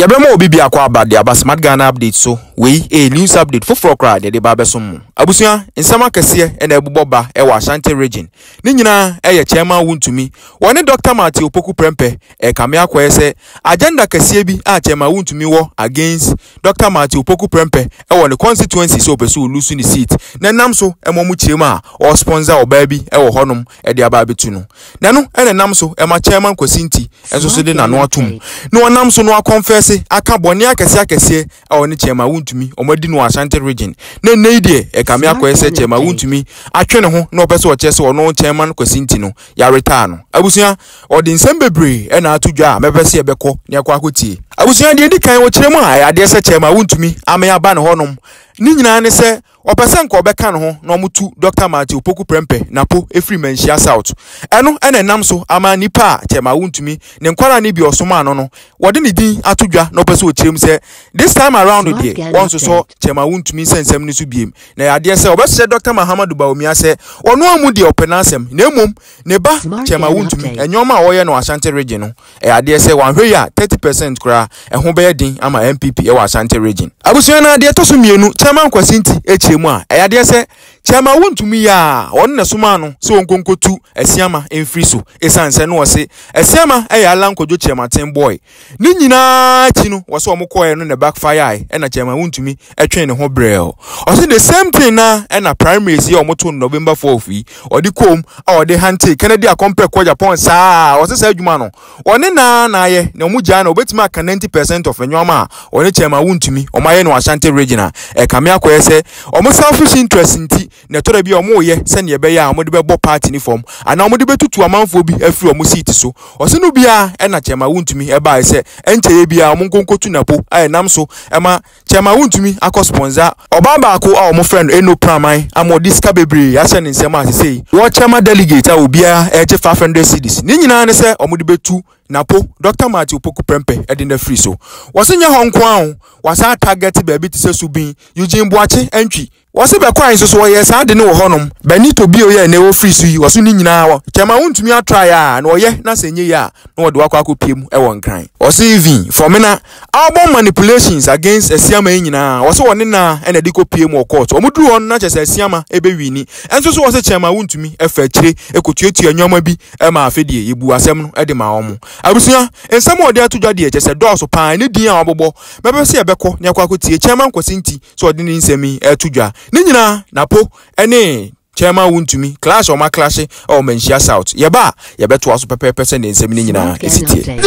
Yabramo bibi akwa abade abasmart Ghana update so we news update for crowd de ba besom abusua nsama kese e na ebuboba e wa Ashanti region ni nyina e ye chairman Wontumi woni Dr. Matthew Opoku Prempeh e kame akwa se agenda kese bi a chairman Wontumi wo against Dr. Matthew Opoku Prempeh e woni constituency so opesu lose ni seat na nam so e momu chirema or sponsor oba bi e wo honum e de aba betu no na no e na nam so e ma chairman Kwasinti enso so de na no atom no nam so no akonfess aka boni akese awo ne chema Wontumi omadi no Ashanti region na neide e kame akoyese chema Wontumi atwe ne ho na opese wo chese wo no chema Kwasinti no ya return no abusuya odi nsem bebre e na atudwa a mepese e beko ne akwakotie abusuya de dikan wo kiremu a ade se chema Wontumi ame aba ne honom ni nyina ne se opese nko obeka ne ho na omutu Dr. Matthew Opoku Prempeh NAPO efri Manchia South eno ene nam so ama nipa chema Wontumi ne nkwara ne bi osoma ano no wode ne din atudwa na opese wo kiremu se this time around the once so chema Wontumi sensem ne so biem na yade se obese Dr. Mahama Duba omia se ono amu de openasem na emum ne ba chema Wontumi enyoma a woye no Ashanti region no yade se wanhwe ya 30% kra eho be din ama NPP e wa Ashanti region abusuya na de to so mienu chema Kwasinti echemua eyade se chema Wontumi ya won na soma no se wonkonkotu asiama enfri so esanse no wose asiama eyala nkojo chema ten boy ni nyina chi no wose omokoye no ne backfire ai na chema Wontumi etwen ne ho brel ose the same thing na na primaries ya omoto November 4th yi odi kom a odi hante Kennedy a compare ko Japan saa wose sa adwuma no one na aye na omugya na obetima ka 90% of enyoma a one chema Wontumi omaye no Ashanti regional ekame akoye se omo selfish interest nti na tore bi omo ye se ne be ya omo de be bo party ni form ana omo de betutu amanfo bi afiri omo seat so ose no bia e na chema Wontumi e ba se ente ye bia omo nkonkotu NAPO aye nam so e ma chema Wontumi akọ sponsor oba ba ko a omo friend eno praman amo diska bebre ya se ne nsem asese wo chema delegate a obia e che 500 cedis ni nyina ne se omo de betu NAPO Dr. Matthew Opoku Prempeh e de na free so wose nya ho nko an wasa target ba bi ti se subin Eugene Buachi Antwi wase be kwa nso so ye sa de ne wo honum Benito Bio ye ne wo free so yi waso ni nyina wo chema Wontumi atry a na oye na senye ya na wo de wakwa kopiem e won kran wase even for me na album manipulations against asiama nyina wase woni na e na de kopiem wo court omuduru on na chese asiama e be wini enso so wase chema Wontumi e fa kire e kotuetu anyoma bi e ma afedie yebu asem no e de ma omo abusuya ensam wo de atudwa de chese doso pan ne din a obobo mebe se e beko ne akwa kotie chema Kwasinti so odi ni nsemi atudwa Ninyina NAPO ene chema Wontumi clash or ma clash or Manchia South yeba yebeto aso person nsem ninyina esitie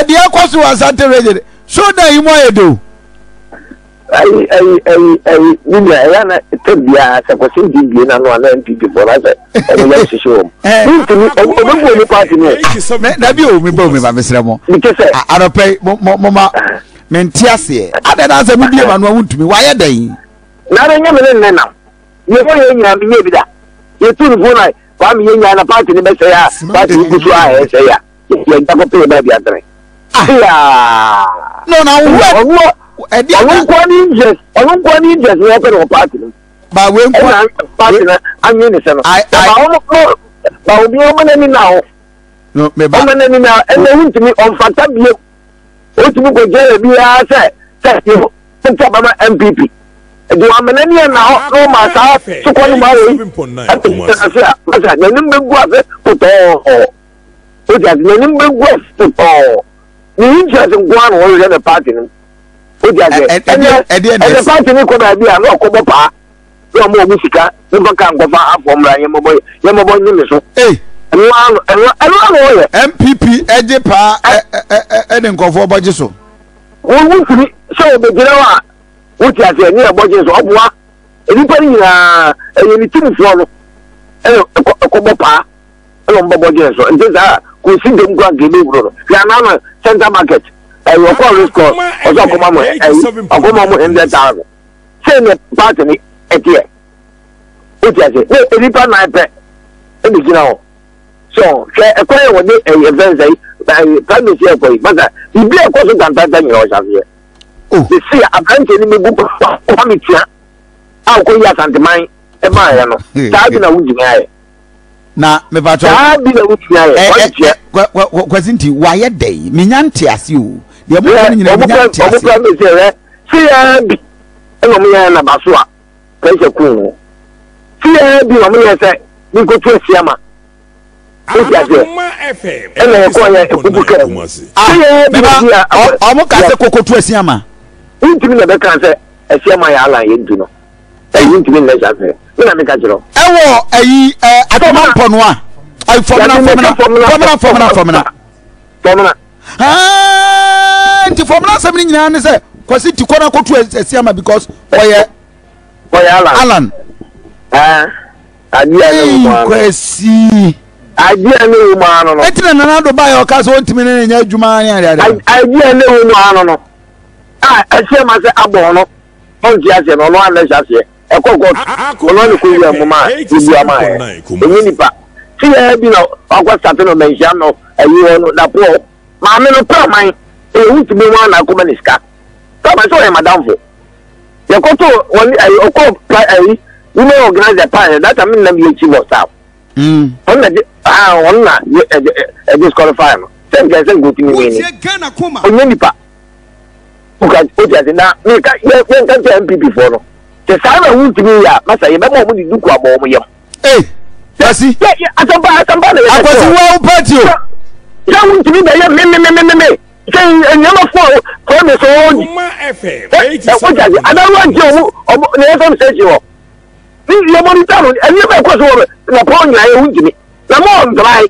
ade akoso Asante region so da imoye do ai ninyina yana tebia se Kwasinti dibie na no na NPP for us e no yesishom Wontumi obo ni party ne da bi o mi ba o mi ba mesremo arope moma mentiase ada na se bibie ma no Wontumi wa ye dan na re nya me ne na ye ho ye nya me ye bi da ye turu fo na wa me ye nya na party ni be se ya party ni kutu a he se ya ye nta ko pe ba bi adre no na wo e dia onu kwani just wo ko no party ba we kwani party na anyi ni se no ba wo no ba obi o me ni na o no me ba me ni na e Wontumi on fata bi otubu ko jere bi a se yo baba MPP do amenania na ho ma sa so ko ni ma we asa na nimbe gwa se to o ja na nimbe gwa se to ni je se gwa no o je na party ni o ja je e party ni ko ba bi a no ko bo pa so mo obi sika ni ko kan ko fa afomra ye mo boy ni me so eh Hello, MPP, Ejepa, Edenko, Bojiso. Wontumi, so the Genoa, which has a near Bojiso, Obwa, anybody, any team from Kobopa, along Bojiso, and these are who see them grand delivery. Yanama, Center Market, and your college course, Ozakomamo, and Okomamo in the town. Send a party at here. Which has a river night, and the Genoa. So, a prayer would be a event by private airport, but you be a person than that yourself here. You see, I'm entering the book of Amitia. I'll call you as antimine, a man. Tabina would deny. Now, me Tabina would deny. Wasn't you wired day? Minanti as you. The formula something in hand say kwasi ti kona ko to asiama because oye Alan adia no ma kwasi adia no ma no etina na do ba yo ka so ntimi na nya adwuma na adia no ma no asiama say abo no on ti ase no an le sase e ko go no ni ko wi amuma ibi ama e ni pa ti e bi no akwa sate no menja no ayi no da pro ma me no pa man to be one Akumanisca. Come and show him, Madame. The Coto, one I call, you may organize a panel that I mean, let me achieve yourself. I disqualify him. Same guys and good to me. Munipa. Who can put us in that? You can't tell MPP for the Sarah who to me, Master, you remember what you do. Eh, that's it. I was well, but you want to be there. And you must know, come as old. I don't want you. Never said you. You want to and you make us upon your own to me. The more dry.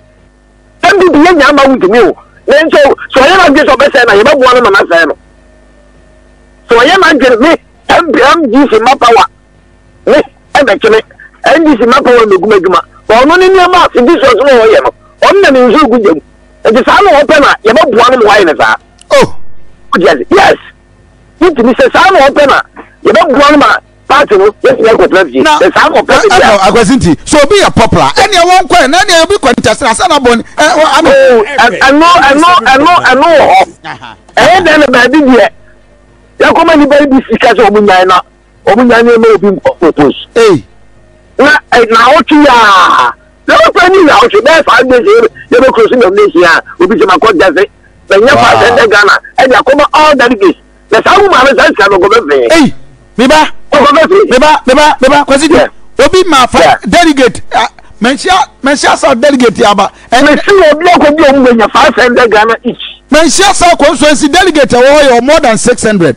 Then be the young man to me. Then so I am just a person. I have one of my family. So I am against me. I'm using my power. Me, I'm actually. I'm using my power to make my. Well, none in your mouth. This was no way. On the music with you. The sound opener, you have one wine. Oh, yes, it is a sound opener. You have one part of it. The sound opener, so be a popular. And you won't quit, and you will be contest. I know. And then I did yet. You come and baby, because of Munana, or Munana may be proposed. Eh, now, Chia. No, planning out to that 5 days. You know, crossing of this year, who became a court does it. The Yapa and the Ghana and Yakoma all delegates. The Samu Mamas can go away. Hey, Biba, Biba, because it will be my delegate. Messias are delegate Yaba and the two of block of you when your 500 Ghana each. Messias are constituency delegate or more than 600.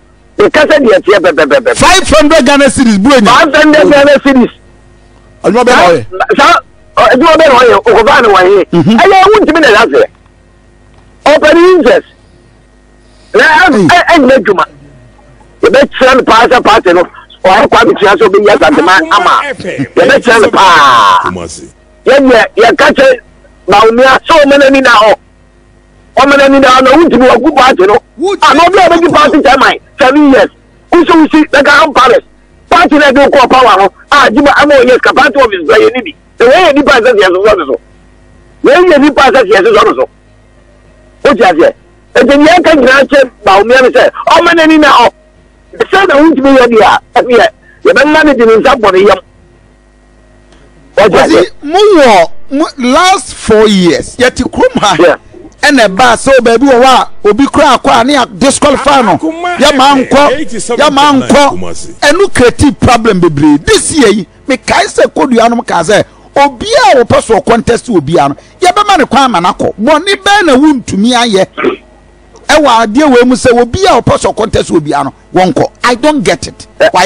500 Ghana cities, brilliant. 500 Ghana cities. I'm not aware. I'm not aware. I'm not aware. I'm not aware. 7 years. Who see the Grand Palace? Party that don't call power. Yes, Capato is by any. The way any passes, yes, also. When any passes, yes, also. What is it? And then you can grant him by me and say, oh, man, any now. The son of which we are. You don't manage in somebody. What is it? Last 4 years, yet you come. And a bass, so baby, will be cracked near disqualifying. Your man, and look creative problem. Be this year, me Kaiser Kodiano Kaze, or be our personal contest will be on Yabaman Kwamanako. One banner wound to me, I yet. Our dear women say, will be our personal contest will be on Wonko. I don't get it. Why,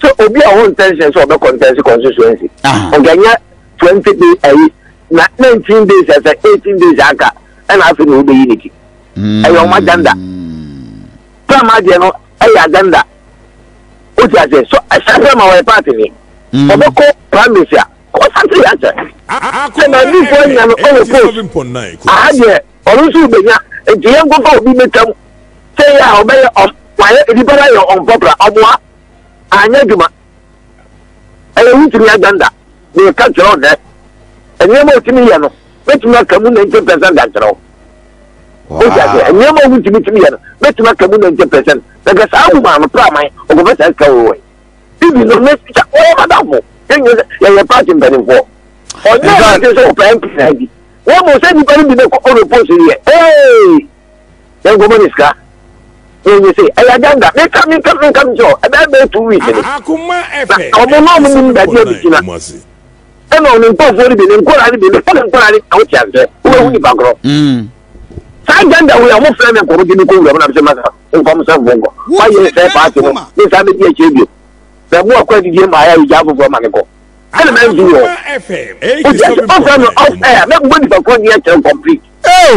so will be our own tensions of the contest constituency. Oganya 20 days. 19 days as 18 days anchor, and I think will be unity. I am Madanda. Pramadiano, I Aganda. What is it? So I shall my party. Oboko, Prime Minister. What's that? I had a little bit of a GM go for me. Say, I obey why anybody on Bobra Abua and Yaduma and Yaganda. They catch on that. And you know, Timiano, let's not come in and 10% after all. And you know, we Timiano, let's not come in and 10%. Because I'm a prime of a better away. If you don't make it all about you're passing penny for. Or not, you're so frank. Almost anybody with a person here. Hey! Then go on his car. Then you say, I done that. They come in, come, so. And I made 2 weeks. I come on, that you're and on the post, only been in quality, the foreign quality outside. Who are background? I done that we are more friendly for the people of the matter. In comes of Bongo. Why you say, Pastor? This I did you. The more credit you buy, you have for Manico. I don't know. FM, complete. Hey!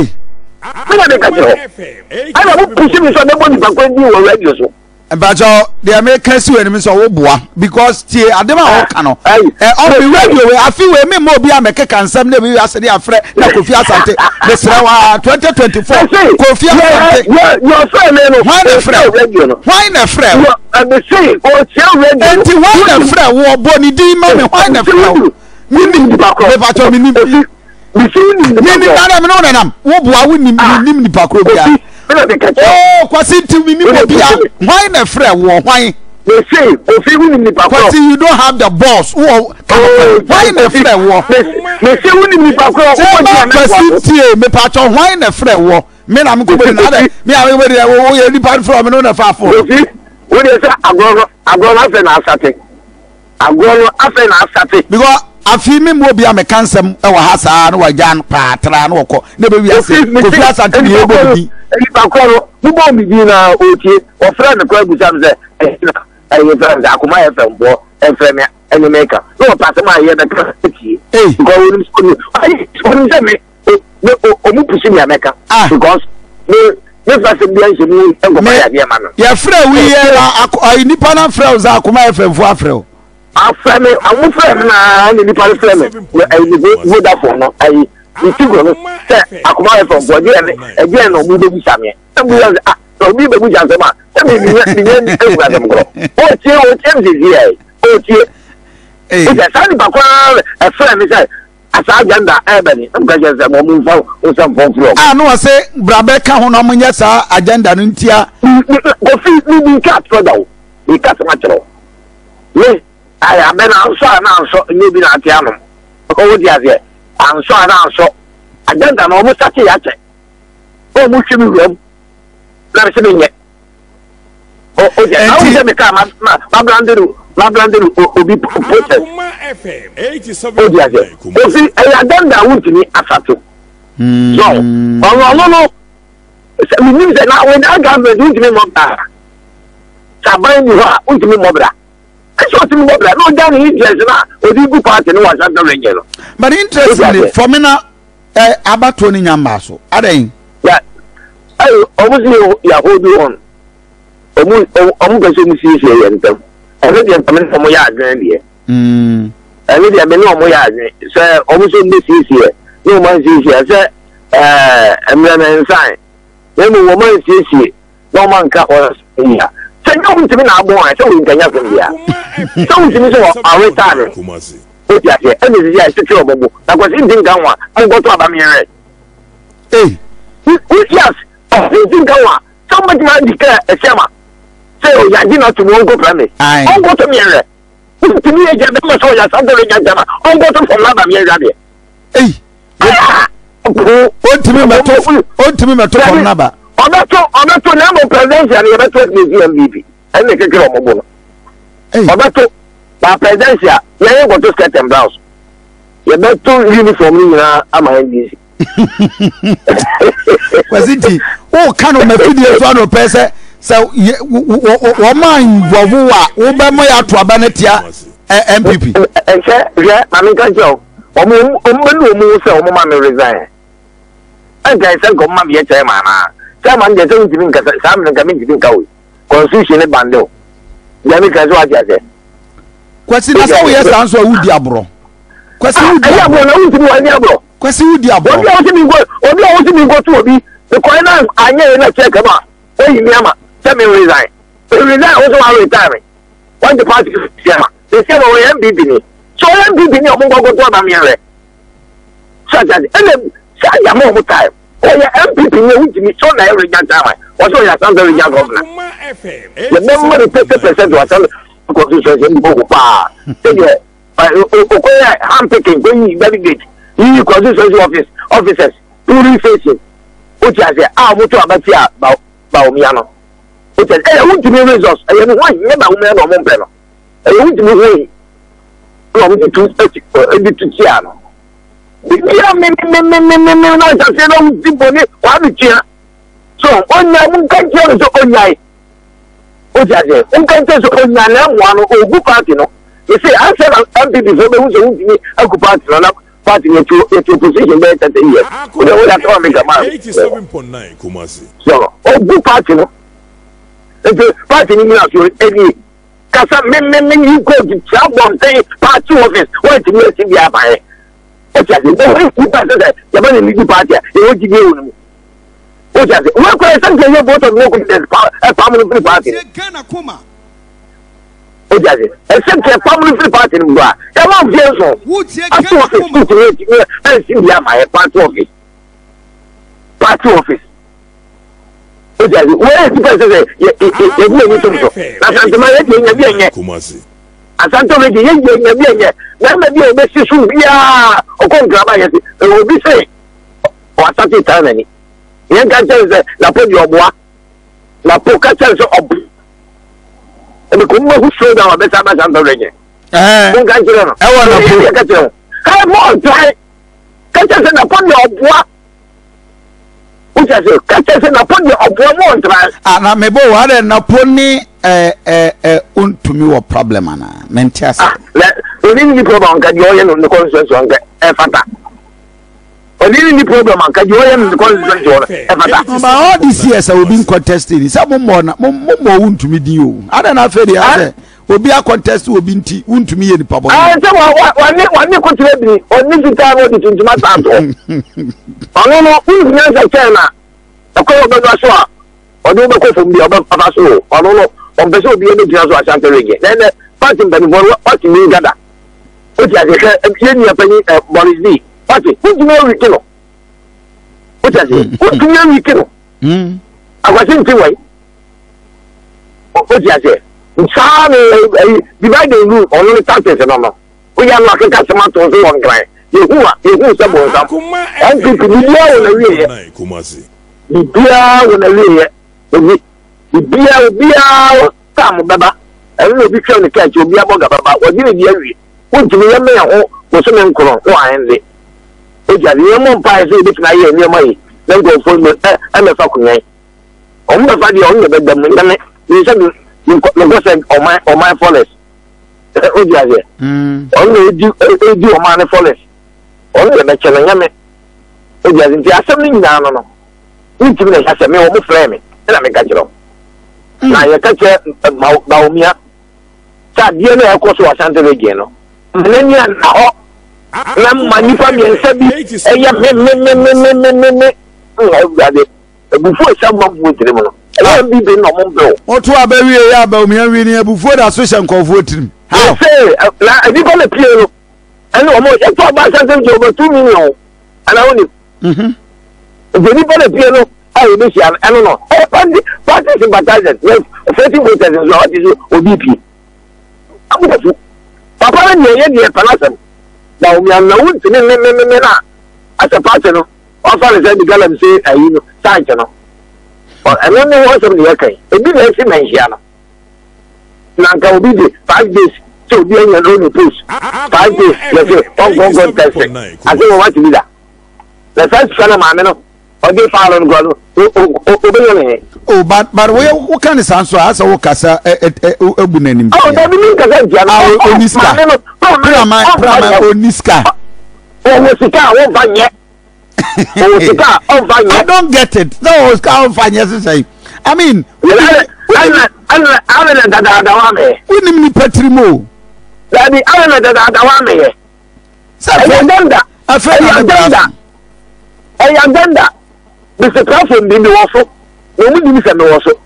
The Americans were enemies of Obua because they are the Mahokano. On the radio, I feel we may more be American. Some day we are saying, I'm afraid, like Kofia Sante, the Sawa 2024. Kofia, your friend, why not friend? And the same, or tell Red, and why not friend? War Bonnie D, Mamma, why not friend? Meaning the back of our community. Meaning, oh, Quasiti, we need to be why not friend? Why? They say, you don't have the boss. Why not friend? They say, we need to why not friend? Men, I'm going to me, I'm going to depart from another far for you. What is that? I'm going to have an asset. Because a female will be a mechanism or Hassan or Jan Patran or never be a city. Who won't be in our OT or friend of Craig Sam there and Akuma FM and Fremia and Maker. No, Passama here, the Crazy. Hey, go in school. I told them, Omupusimia Maker. Ah, because this was a blessing. Your friend, we are independent friends, Akuma FM for Afro. Our family, I'm friend, and the party family. With that phone, I I I'm sorry, I'm so. I don't know almost such a yet. Oh, much in the room. Let us see. Oh, okay. I will become my branded, will be protested. Oh, yes. Oh, see, I don't know to me after two. No, no. We need that now when I got the ultimate mobra. Sabine, you are ultimate mobra. I saw to mobra. No, down in Jezra, or the good part and was under regular. But interestingly, for me now. About 20 Yamaso, I think. Yeah, I always hold on. I'm going to see you and them. I think you're coming from my agenda. I think I've been on my agenda. Sir, always in this year. No man's easier, sir. I'm going to sign. Then the woman sees you. No man can't was here. Say, no, to me now, boy. So we can have him here. So we can retire. Hey, yes, somebody might declare a summer. So, I did not go from me. I go to Mira. To me, I get the soil as under the Jama. I go to Lava Mira. Hey, what to me, my tofu, what to me, my tofu number. I'm not to number presents and you're not to museum BB. I make a girl of Mobo. But Presidential, you ain't got to skirt and blouse. You better to uniform me now. I'm a busy. Was it? Oh, can of my videos on a person? So, woman, Bavua, Ubamaya to Abanetia, NPP. And yeah, I mean, can't you? Woman resign. I guess I go, Mammy, at Mama. Someone gets something to think, someone coming to think out. Constitution a bundle. Yamika's what I said. Question that's how we answer who diablo. Question diablo. Question diablo. What do you want to go to? The coiners are near check about. Hey, Yama, tell me resign. They resign also while retiring. When the party is chairman, they say, well, MPP. So MPP, I'm going to go to America. Such as, and then, more time. Oh, yeah, MPP, so now every time. Also, you have some very young governor. The member of 50% was some constitution. I'm picking, going very good. You constitution officers, two faces. Which I say, I want to abatia Baumiano. Which is, I want to be resource. I don't want to be a woman. I want to be from the 2 so, on your country is online. Which I say, one country is online, one or good party. You see, I said, I'm the government, I'm the party to position better than here. We don't have to make a man. 87.9 Kumasi. So, oh, good party. The party in any Casa men, you go to Chapman, say, part two of this. What do you think you by? What does it? The money in the party, you want to do. What does it? What question can you vote on local family party? What does it? Except a family party in Bra. Come on, Jason. Part two of it. Where is the president? Yes. Na mebo wale na poni Wontumi wa problem ana mentiasa. Onini ni problem ankaji oye no consequence anka efata. Onini ni problem ankaji oye no consequence ona efata. Ma all this years I will be contesting. Sa mo na mo Wontumi di o. Ada na afedi ase. Obi a contest obi nti Wontumi ye ni pabo. Ah se wa ni ko tire bi. Oni fitaa no di tuntuma santo. Ono no Wontumi anza China. Akwa ba so a odo be ko fo mbi oba papa so ono no on be so bi e be so asante rege then party mbani for what me gada o ti ase ke ni apani Boris D party who do we kilo o ti ase who do we kilo agwasin ti wai o ti ase nsa ni divide the rule ono ni tactics no no o ya no aka sama to so on grind yehu se bo sam en ti bi yo na wi ye Kumasi the beer will be the beer come, Baba. I will be trying to catch you, Baba. What do you mean? What do you mean? What's your name? Why am I? It's a young pie, so it's my year, money. Then go for me. I'm a fucking name. On the body on the bed, the minute you said you said, oh, my forest. What do you say? Only do a man forest. Only a bachelor, young man. It doesn't have something down. Intimidation has a mere flaming, and I make a job. Now, you catch Baumia, Sadiana, of course, was under the Geno. Millennium, Manifamian said, I have men, before someone would remember. I have been no more blow. Or to a very Baumia before the association converted. I say, I did on the piano, and almost a 4,000 over 2 million, and I only. The piano, I will be I don't know. Party sympathizers, 30 voters in OBP. Papa, and the Palace. Now we are known to me as a partner. Often the gallant say, I know, Titan. And then there was some the okay. It didn't seem Mangiana. Nanka will be 5 days to be in your own place. 5 days, let's say, Hong Kong contesting. I think we want to be that. The first Salaman. Oh, but what kind of answer as a Wokasa Ebunanim? Oh, that means that I Oniska. I don't get it. No, it's Fanya. I mean, I wouldn't be Petrimo. Daddy, I am Mr. Crawford, the Waffle, the Women, Mr. Waffle,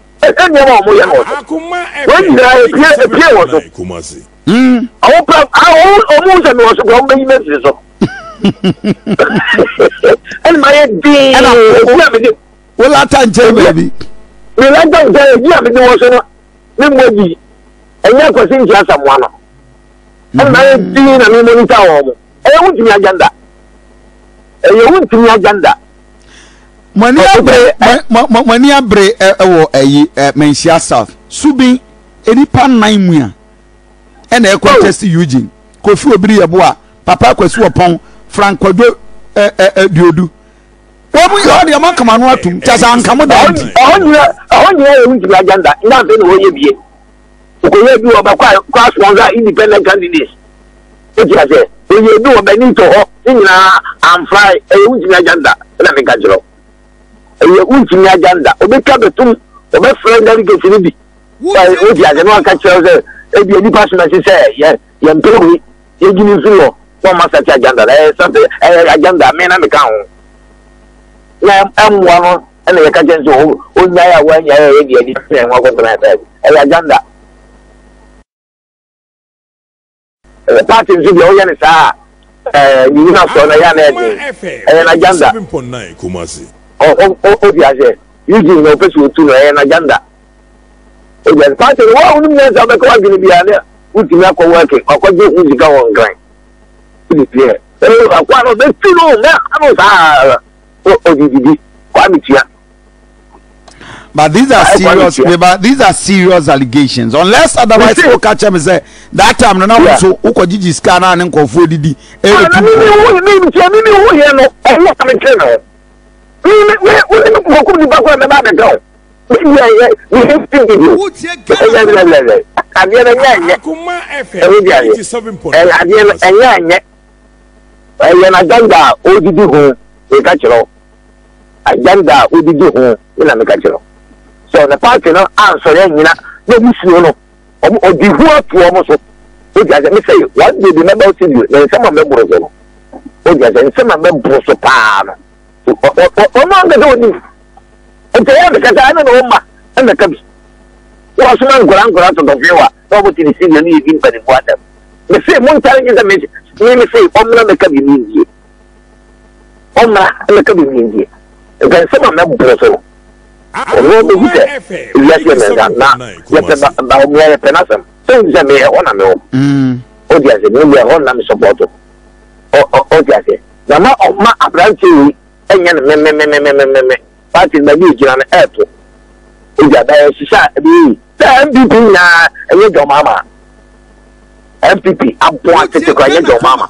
Money abre Mensia South. Subi any pan 9 million. And a contest Eugene. Kofu Obiri Aboah. Papa Kwesu Opong. Frank Kodo Diodu. What we heard your man come on what to just uncommodate. I want you agenda. Nothing will you be. We do about class one independent candidates. What you say? We do a Benito and fly a agenda. Let me catch you. Agenda, Obeka, Obe friend delegate in the agenda. Oh, yes, you give no person to an agenda. It was part of the world, be working, or could you go on grind? One of the two, but these are serious allegations, unless otherwise you catch them and say that time. No, so Ukojiji scanner and Kofodi. So the party no answer na no o di say I'm going to go to the party by you, John Apple. Is that she shot me? The NPP now, and your mama. NPP, I'm going to cry your mama.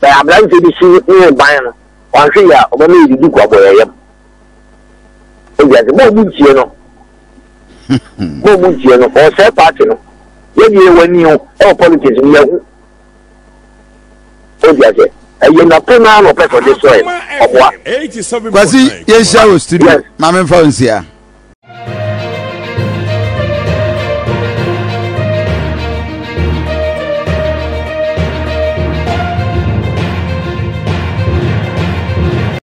But I'm going to be seen by one thing. I'm going to do what I am. Is that the moment you know? Moment you know, or say party. When you all politics, we are. Is that it? Yes, I was to do. My man,